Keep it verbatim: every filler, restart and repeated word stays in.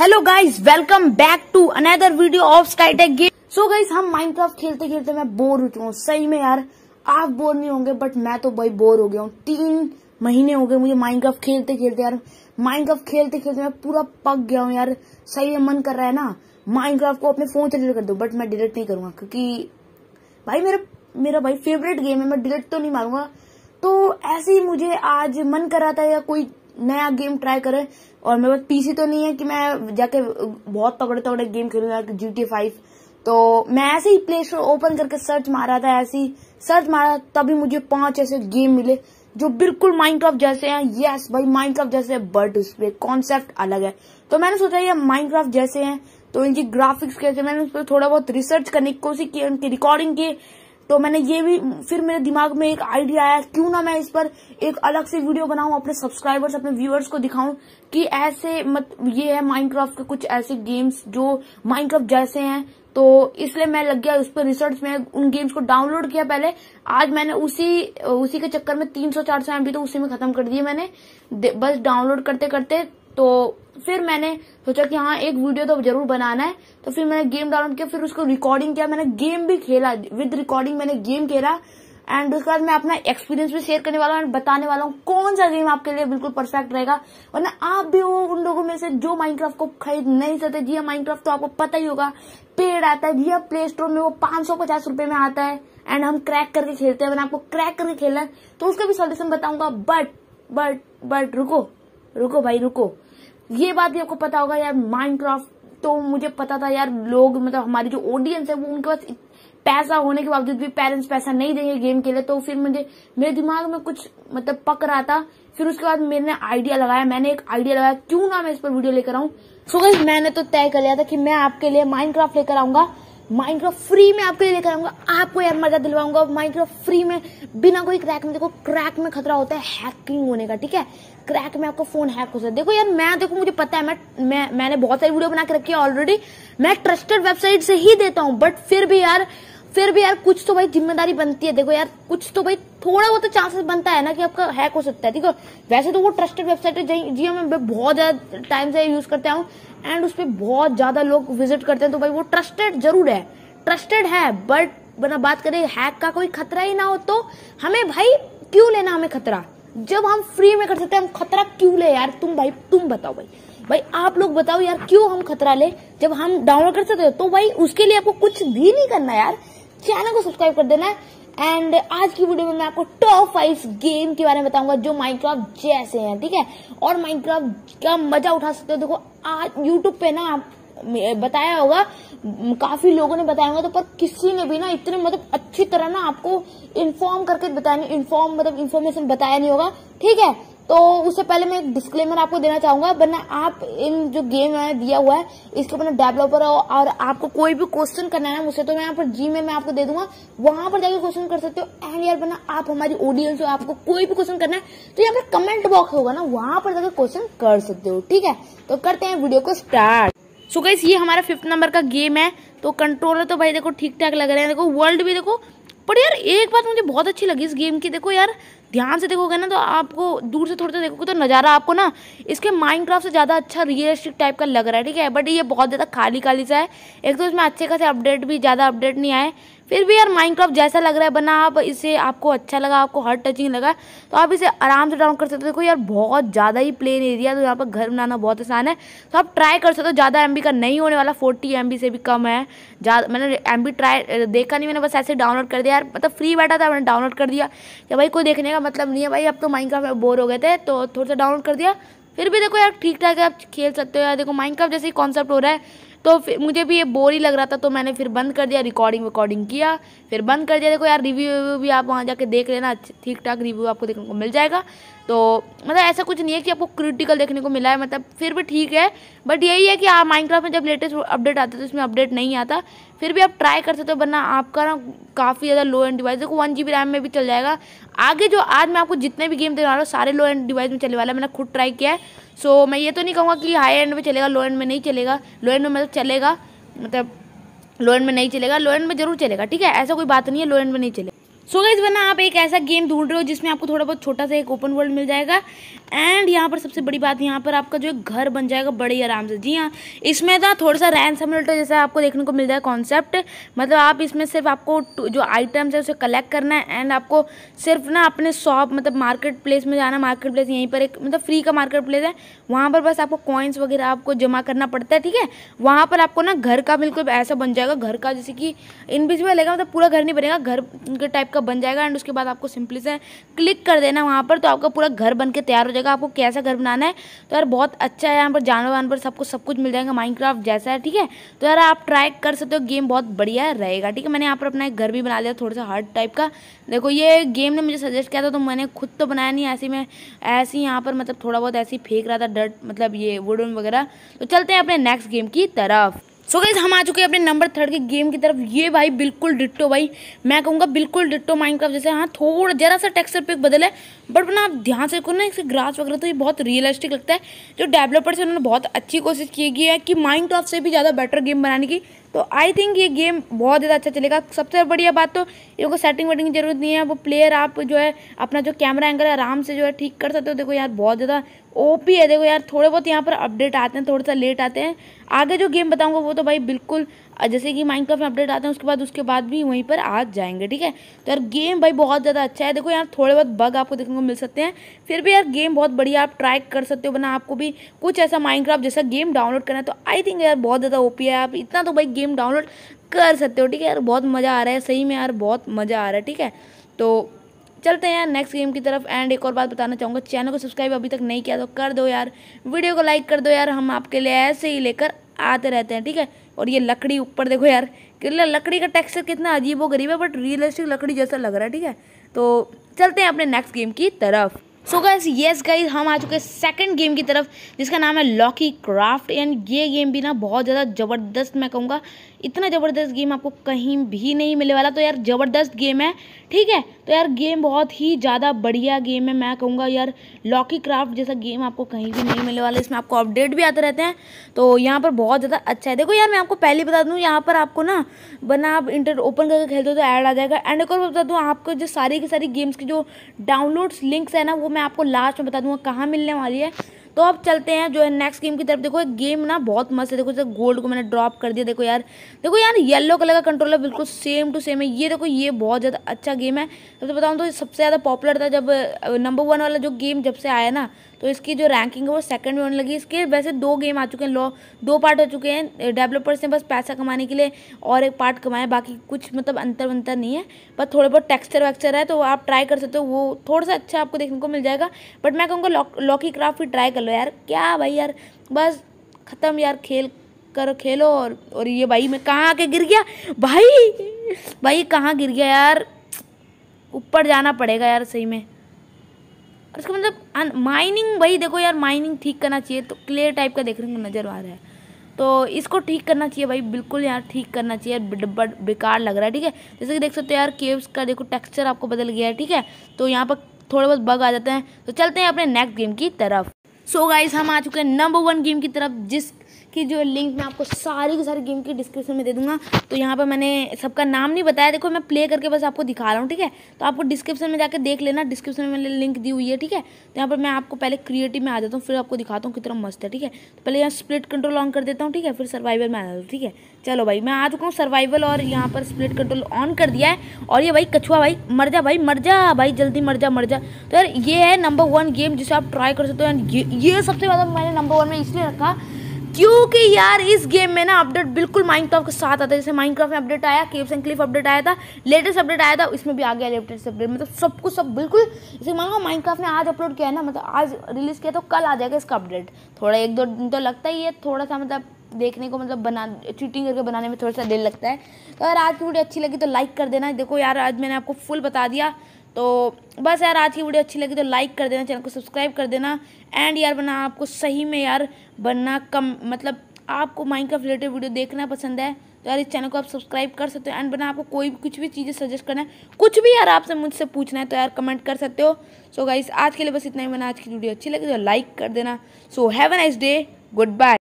Hello guys, welcome back to another video of Skytech game. So guys, हम Minecraft खेलते खेलते मैं bore हो चुका हूँ। सही में यार, आप बोर नहीं होंगे बट मैं तो भाई बोर हो गया हूँ। तीन महीने हो गए मुझे माइनक्राफ्ट खेलते खेलते। यार माइनक्राफ्ट खेलते खेलते मैं पूरा पक गया हूँ यार। सही में मन कर रहा है ना माइनक्राफ्ट को अपने फोन से डिलीट कर दो, बट मैं डिलीट नहीं करूंगा क्योंकि भाई मेरा मेरा भाई फेवरेट गेम है, मैं डिलीट तो नहीं मारूंगा। तो ऐसे ही मुझे आज मन कर रहा था या कोई नया गेम ट्राई करें, और मेरे पास पीसी तो नहीं है कि मैं जाके बहुत पकड़े तकड़े गेम खेलूंगा जी टी ए फाइव। तो मैं ऐसे ही प्ले स्टोर ओपन करके सर्च मारा था, ऐसे ही सर्च मारा तभी मुझे पांच ऐसे गेम मिले जो बिल्कुल माइनक्राफ्ट जैसे हैं। यस भाई, माइनक्राफ्ट जैसे है बट उसपे कॉन्सेप्ट अलग है। तो मैंने सोचा ये माइनक्राफ्ट जैसे है तो इनकी ग्राफिक्स कैसे, मैंने उस पर थोड़ा बहुत रिसर्च करने की कोशिश की, उनकी रिकॉर्डिंग की। तो मैंने ये भी, फिर मेरे दिमाग में एक आइडिया आया क्यों ना मैं इस पर एक अलग से वीडियो बनाऊं, अपने सब्सक्राइबर्स अपने व्यूअर्स को दिखाऊं कि ऐसे मत ये है माइनक्राफ्ट के कुछ ऐसे गेम्स जो माइनक्राफ्ट जैसे हैं। तो इसलिए मैं लग गया उस पर रिसर्च में, उन गेम्स को डाउनलोड किया पहले। आज मैंने उसी उसी के चक्कर में तीन सौ चार सौ एमबी तो उसी में खत्म कर दिए मैंने, बस डाउनलोड करते करते। तो फिर मैंने सोचा कि हाँ एक वीडियो तो जरूर बनाना है। तो फिर मैंने गेम डाउनलोड किया, फिर उसको रिकॉर्डिंग किया, मैंने गेम भी खेला विद रिकॉर्डिंग, मैंने गेम खेला। एंड उसके बाद मैं अपना एक्सपीरियंस भी शेयर करने वाला हूँ, बताने वाला हूँ कौन सा गेम आपके लिए बिल्कुल परफेक्ट रहेगा। वरना आप भी हो उन लोगों में से जो माइनक्राफ्ट को खरीद नहीं सकते। जी हाँ, माइनक्राफ्ट तो आपको पता ही होगा पेड आता है। जी हाँ, प्ले स्टोर में वो पांच सौ पचास रुपए में आता है एंड हम क्रैक करके खेलते हैं। मैंने आपको क्रैक करके खेला है तो उसका भी सोल्यूशन बताऊंगा। बट बट बट रुको रुको भाई रुको, ये बात भी आपको पता होगा यार, माइनक्राफ्ट तो मुझे पता था यार लोग, मतलब हमारी जो ऑडियंस है वो, उनके पास पैसा होने के बावजूद भी पेरेंट्स पैसा नहीं देंगे गेम के लिए। तो फिर मुझे मेरे दिमाग में कुछ मतलब पक रहा था। फिर उसके बाद मैंने आइडिया लगाया, मैंने एक आइडिया लगाया क्यों ना मैं इस पर वीडियो लेकर आऊं। सो गाइस, मैंने तो तय कर लिया था कि मैं आपके लिए माइनक्राफ्ट लेकर आऊंगा, माइनक्राफ्ट फ्री में आपके लिए लेकर आऊंगा, आपको यार मजा दिलवाऊंगा। माइनक्राफ्ट फ्री में बिना कोई क्रैक में, देखो क्रैक में खतरा होता है हैकिंग होने का, ठीक है, क्रैक में आपका फोन हैक हो सकता है। देखो यार मैं, देखो मुझे पता है, मैं, मैं मैंने बहुत सारी वीडियो बना के रखी है ऑलरेडी, मैं ट्रस्टेड वेबसाइट से ही देता हूँ, बट फिर भी यार फिर भी यार कुछ तो भाई जिम्मेदारी बनती है। देखो यार कुछ तो भाई थोड़ा बहुत तो चांसेस बनता है ना कि आपका हैक हो सकता है, ठीक है। वैसे तो वो ट्रस्टेड वेबसाइट है जी हम बहुत ज्यादा टाइम से यूज करते हूँ एंड उस पर बहुत ज्यादा लोग विजिट करते हैं, तो भाई वो ट्रस्टेड जरूर है, ट्रस्टेड है। बट वरना बात करें हैक का कोई खतरा ही ना हो तो हमें भाई क्यों लेना हमें खतरा, जब हम फ्री में कर सकते हैं हम खतरा क्यों ले यार। तुम भाई तुम बताओ भाई भाई आप लोग बताओ यार क्यों हम खतरा ले, जब हम डाउनलोड कर सकते हो। तो भाई उसके लिए आपको कुछ भी नहीं करना यार, चैनल को सब्सक्राइब कर देना है। एंड आज की वीडियो में मैं आपको टॉप फाइव गेम के बारे में बताऊंगा जो माइनक्राफ्ट जैसे हैं, ठीक है, और माइनक्राफ्ट का मजा उठा सकते हो। देखो आज यूट्यूब पे ना आप बताया होगा, काफी लोगों ने बताया होगा, तो पर किसी ने भी ना इतने मतलब अच्छी तरह ना आपको इन्फॉर्म करके बताया नहीं, इन्फॉर्म मतलब इन्फॉर्मेशन बताया नहीं होगा, ठीक है। तो उससे पहले मैं एक डिस्क्लेमर आपको देना चाहूंगा, वरना आप इन जो गेम है दिया हुआ है इसके अपना डेवलपर हो और आपको कोई भी क्वेश्चन करना है मुझसे तो मैं यहाँ पर जीमेल में आपको दे दूंगा, वहां पर जाकर क्वेश्चन कर सकते हो। एंड यार वरना आप हमारी ऑडियंस हो, आपको कोई भी क्वेश्चन करना है तो यहाँ पर कमेंट बॉक्स होगा ना, वहां पर जाकर क्वेश्चन कर सकते हो, ठीक है। तो करते हैं वीडियो को स्टार्ट। सो गाइस, ये हमारा फिफ्थ नंबर का गेम है। तो कंट्रोलर तो भाई देखो ठीक ठाक लग रहे हैं, देखो वर्ल्ड भी देखो, पर यार एक बात मुझे बहुत अच्छी लगी इस गेम की, देखो यार ध्यान से देखोगे ना तो आपको दूर से थोड़ा सा देखोगे तो नज़ारा आपको ना इसके माइनक्राफ्ट से ज़्यादा अच्छा रियलिस्टिक टाइप का लग रहा है, ठीक है। बट ये बहुत ज़्यादा खाली खाली सा है, एक तो इसमें अच्छे खासे अपडेट भी, ज़्यादा अपडेट नहीं आए, फिर भी यार माइनक्राफ्ट जैसा लग रहा है बना। आप इसे आपको अच्छा लगा, आपको हार्ट टचिंग लगा तो आप इसे आराम से डाउनलोड कर सकते हो। देखो यार बहुत ज़्यादा ही प्लेन एरिया, तो यहाँ पर घर बनाना बहुत आसान है, तो आप ट्राई कर सकते हो। ज़्यादा एम बी का नहीं होने वाला, फोर्टी एम बी से भी कम है, ज़्यादा मैंने एम बी ट्राई देखा नहीं, मैंने बस ऐसे डाउनलोड कर दिया यार, मतलब फ्री बैठा था मैंने डाउनलोड कर दिया कि भाई कोई देखने का मतलब नहीं है भाई, अब तो माइनक्राफ्ट में बोर हो गए थे तो थोड़ा सा डाउनलोड कर दिया। फिर भी देखो यार ठीक ठाक है, आप खेल सकते हो यार। देखो माइनक्राफ्ट जैसे ही कॉन्सेप्ट हो रहा है तो फिर मुझे भी ये बोर ही लग रहा था, तो मैंने फिर बंद कर दिया, रिकॉर्डिंग रिकॉर्डिंग किया फिर बंद कर दिया। देखो यार रिव्यू रिव्यू भी आप वहाँ जाके देख लेना, ठीक ठाक रिव्यू आपको देखने को मिल जाएगा। तो मतलब ऐसा कुछ नहीं है कि आपको क्रिटिकल देखने को मिला है, मतलब फिर भी ठीक है। बट यही है कि आप माइनक्राफ्ट में जब लेटेस्ट अपडेट आता है तो इसमें अपडेट नहीं आता, फिर भी आप ट्राई कर सकते हो, वरना आपका ना काफ़ी ज़्यादा लो एंड डिवाइस, देखो वन जी बी रैम में भी चल जाएगा। आगे जो आज मैं आपको जितने भी गेम देने वाला हूँ सारे लो एंड डिवाइस में चलने वाला है, मैंने खुद ट्राई किया है। सो मैं ये तो नहीं कहूँगा कि हाई एंड में चलेगा, लो एंड में नहीं चलेगा, लो एंड में मतलब चलेगा, मतलब लो एंड में नहीं चलेगा, लो एंड में जरूर चलेगा, ठीक है, ऐसा कोई बात नहीं है लो एंड में नहीं चलेगा। सो गाइस, वरना आप एक ऐसा गेम ढूंढ रहे हो जिसमें आपको थोड़ा बहुत छोटा सा एक ओपन वर्ल्ड मिल जाएगा एंड यहाँ पर सबसे बड़ी बात, यहाँ पर आपका जो घर बन जाएगा बड़े ही आराम से। जी हाँ, इसमें ना थोड़ा सा रैंड सिम्युलेटर जैसा आपको देखने को मिल जाएगा कॉन्सेप्ट, मतलब आप इसमें सिर्फ आपको जो आइटम्स है उसे कलेक्ट करना है एंड आपको सिर्फ ना अपने शॉप मतलब मार्केट प्लेस में जाना। मार्केट प्लेस यहीं पर एक मतलब फ्री का मार्केट प्लेस है, वहाँ पर बस आपको कॉइन्स वगैरह आपको जमा करना पड़ता है, ठीक है। वहाँ पर आपको ना घर का बिल्कुल ऐसा बन जाएगा, घर का जैसे कि इनविजिबल रहेगा, मतलब पूरा घर नहीं बनेगा, घर के टाइप का बन जाएगा। एंड उसके बाद आपको सिंपली से क्लिक कर देना वहाँ पर, तो आपका पूरा घर बन के तैयार हो जाएगा। आपको कैसा घर बनाना है तो यार बहुत अच्छा है, यहाँ पर जानवर वानवर सबको सब कुछ मिल जाएगा, माइनक्राफ्ट जैसा है, ठीक है। तो यार आप ट्राई कर सकते हो, गेम बहुत बढ़िया रहेगा, ठीक है। मैंने यहाँ पर अपना एक घर भी बना लिया, थोड़ा सा हार्ड टाइप का। देखो ये गेम ने मुझे सजेस्ट किया था, तो मैंने खुद तो बनाया नहीं, ऐसे मैं ऐसे यहाँ पर मतलब थोड़ा बहुत ऐसे ही फेंक रहा था डर्ट, मतलब ये वुड वगैरह। तो चलते हैं अपने नेक्स्ट गेम की तरफ। सो गाइस हम आ चुके हैं अपने नंबर थर्ड के गेम की तरफ। ये भाई बिल्कुल डिट्टो, भाई मैं कहूँगा बिल्कुल डिट्टो माइनक्राफ्ट जैसे। हाँ थोड़ा जरा सा टेक्सचर पे बदल है, बट ना आप ध्यान से देखो ना इससे ग्रास वगैरह, तो ये बहुत रियलिस्टिक लगता है। जो डेवलपर्स हैं उन्होंने बहुत अच्छी कोशिश की है कि माइनक्राफ्ट से भी ज़्यादा बेटर गेम बनाने की, तो आई थिंक ये गेम बहुत ज़्यादा अच्छा चलेगा। सबसे बढ़िया बात तो इनको सेटिंग वेटिंग की जरूरत नहीं है, वो प्लेयर आप जो है अपना जो कैमरा एंगल है आराम से जो है ठीक कर सकते हो। देखो यार बहुत ज़्यादा ओपी है, देखो यार थोड़े बहुत यहाँ पर अपडेट आते हैं, थोड़ा सा लेट आते हैं। आगे जो गेम बताऊँगा वो तो भाई बिल्कुल जैसे कि माइनक्राफ्ट में अपडेट आते हैं उसके बाद उसके बाद भी वहीं पर आ जाएंगे, ठीक है। तो यार गेम भाई बहुत ज़्यादा अच्छा है। देखो यार थोड़े बहुत बग आपको देखने को मिल सकते हैं, फिर भी यार गेम बहुत बढ़िया, आप ट्राई कर सकते हो वरना आपको भी कुछ ऐसा माइनक्राफ्ट जैसा गेम डाउनलोड करना है तो आई थिंक यार बहुत ज़्यादा ओपी है। आप इतना तो भाई गेम डाउनलोड कर सकते हो, ठीक है। यार बहुत मज़ा आ रहा है, सही में यार बहुत मज़ा आ रहा है, ठीक है। तो चलते हैं यार नेक्स्ट गेम की तरफ। एंड एक और बात बताना चाहूँगा, चैनल को सब्सक्राइब अभी तक नहीं किया तो कर दो यार, वीडियो को लाइक कर दो यार, हम आपके लिए ऐसे ही लेकर आते रहते हैं, ठीक है। और ये लकड़ी ऊपर देखो यार, लकड़ी का टेक्सचर कितना अजीब हो गरीब है, बट रियलिस्टिक लकड़ी जैसा लग रहा है, ठीक है। तो चलते हैं अपने नेक्स्ट गेम की तरफ। सो गाइस यस गाइस हम आ चुके हैं सेकंड गेम की तरफ, जिसका नाम है लॉकी क्राफ्ट। एंड ये गेम भी ना बहुत ज़्यादा ज़बरदस्त, मैं कहूँगा इतना ज़बरदस्त गेम आपको कहीं भी नहीं मिलने वाला। तो यार ज़बरदस्त गेम है, ठीक है। तो यार गेम बहुत ही ज़्यादा बढ़िया गेम है, मैं कहूँगा यार लॉकी क्राफ्ट जैसा गेम आपको कहीं भी नहीं मिलने वाला। इसमें आपको अपडेट भी आते रहते हैं, तो यहाँ पर बहुत ज़्यादा अच्छा है। देखो यार मैं आपको पहले बता दूँ, यहाँ पर आपको ना वरना आप इंटर ओपन करके खेलते हो तो ऐड आ जाएगा। एंड एक और बता दूँ आपको, जो सारी की सारी गेम्स की जो डाउनलोड्स लिंक्स है ना वो मैं आपको लास्ट में बता दूंगा कहाँ मिलने वाली है। तो अब चलते हैं जो है नेक्स्ट गेम की तरफ। देखो गेम ना बहुत मस्त है, देखो जैसे गोल्ड को मैंने ड्रॉप कर दिया। देखो यार देखो यार येलो कलर का कंट्रोलर बिल्कुल सेम टू सेम है। ये देखो ये बहुत ज़्यादा अच्छा गेम है। सबसे बताऊँ तो सबसे ज़्यादा पॉपुलर था जब नंबर वन वाला जो गेम जब से आया ना, तो इसकी जो रैंकिंग है वो सेकंड में होने लगी। इसके वैसे दो गेम आ चुके हैं, लो दो पार्ट हो चुके हैं। डेवलपर्स ने बस पैसा कमाने के लिए और एक पार्ट कमाया, बाकी कुछ मतलब अंतर अंतर नहीं है, पर थोड़े बहुत टेक्सचर वेक्चर है तो आप ट्राई कर सकते हो, वो थोड़ा सा अच्छा आपको देखने को मिल जाएगा। बट मैं कहूँगा लॉकी क्राफ्ट भी ट्राई कर लो यार, क्या भाई यार बस ख़त्म यार, खेल करो खेलो। और, और ये भाई मैं कहाँ आके गिर गया, भाई भाई कहाँ गिर गया यार, ऊपर जाना पड़ेगा यार सही में। इसका मतलब माइनिंग, भाई देखो यार माइनिंग ठीक करना चाहिए, तो क्ले टाइप का देखने को नज़र आ रहा है, तो इसको ठीक करना चाहिए भाई, बिल्कुल यार ठीक करना चाहिए, डब्बा बेकार लग रहा है, ठीक है। जैसे कि देख सकते हो यार केव्स का देखो टेक्सचर आपको बदल गया है, ठीक है। तो यहाँ पर थोड़े बहुत बग आ जाते हैं। तो चलते हैं अपने नेक्स्ट गेम की तरफ। सो गाइस हम आ चुके हैं नंबर वन गेम की तरफ, जिस कि जो लिंक मैं आपको सारी की सारी गेम की डिस्क्रिप्शन में दे दूंगा। तो यहाँ पर मैंने सबका नाम नहीं बताया, देखो मैं प्ले करके बस आपको दिखा रहा हूँ, ठीक है। तो आपको डिस्क्रिप्शन में जाकर देख लेना, डिस्क्रिप्शन में मैंने लिंक दी हुई है, ठीक है। तो यहाँ पर मैं आपको पहले क्रिएटिव में आ जाता हूँ, फिर आपको दिखाता हूँ कितना मस्त है, ठीक है। तो पहले यहाँ स्प्लिट कंट्रोल ऑन कर देता हूँ, ठीक है, फिर सर्वाइवल में आ जाता हूँ, ठीक है। चलो भाई मैं आ चुका हूँ सर्वाइवल, और यहाँ पर स्प्लिट कंट्रोल ऑन कर दिया है। और ये भाई कछुआ भाई मर जा, भाई मर जा, भाई जल्दी मर जा मर जा। तो यार ये है नंबर वन गेम जिसे आप ट्राई कर सकते हो। ये सबसे ज़्यादा मैंने नंबर वन में इसलिए रखा क्योंकि यार इस गेम में ना अपडेट बिल्कुल माइनक्राफ्ट के साथ आता है। जैसे माइनक्राफ्ट में अपडेट आया, केव्स एंड क्लिफ अपडेट आया था, लेटेस्ट अपडेट आया था, इसमें भी आ गया लेटेस्ट अपडेट, मतलब सब कुछ सब बिल्कुल जैसे मांगो माइनक्राफ्ट ने आज अपलोड किया है ना, मतलब आज रिलीज़ किया तो कल आ जाएगा इसका अपडेट। थोड़ा एक दो दिन तो लगता ही है, थोड़ा सा मतलब देखने को मतलब बना चीटिंग करके बनाने में थोड़ा सा दिल लगता है। तो अगर आज की वीडियो अच्छी लगी तो लाइक कर देना। देखो यार आज मैंने आपको फुल बता दिया, तो बस यार आज की वीडियो अच्छी लगी तो लाइक कर देना, चैनल को सब्सक्राइब कर देना। एंड यार बना आपको सही में यार बनना कम मतलब आपको माइनक्राफ्ट रिलेटेड वीडियो देखना पसंद है तो यार इस चैनल को आप सब्सक्राइब कर सकते हो। एंड बना आपको कोई कुछ भी चीज़ें सजेस्ट करना है, कुछ भी यार आपसे मुझसे पूछना है तो यार कमेंट कर सकते हो। सो गाइस आज के लिए बस इतना ही। बना आज की वीडियो अच्छी लगी तो लाइक कर देना। So have a nice day, good bye.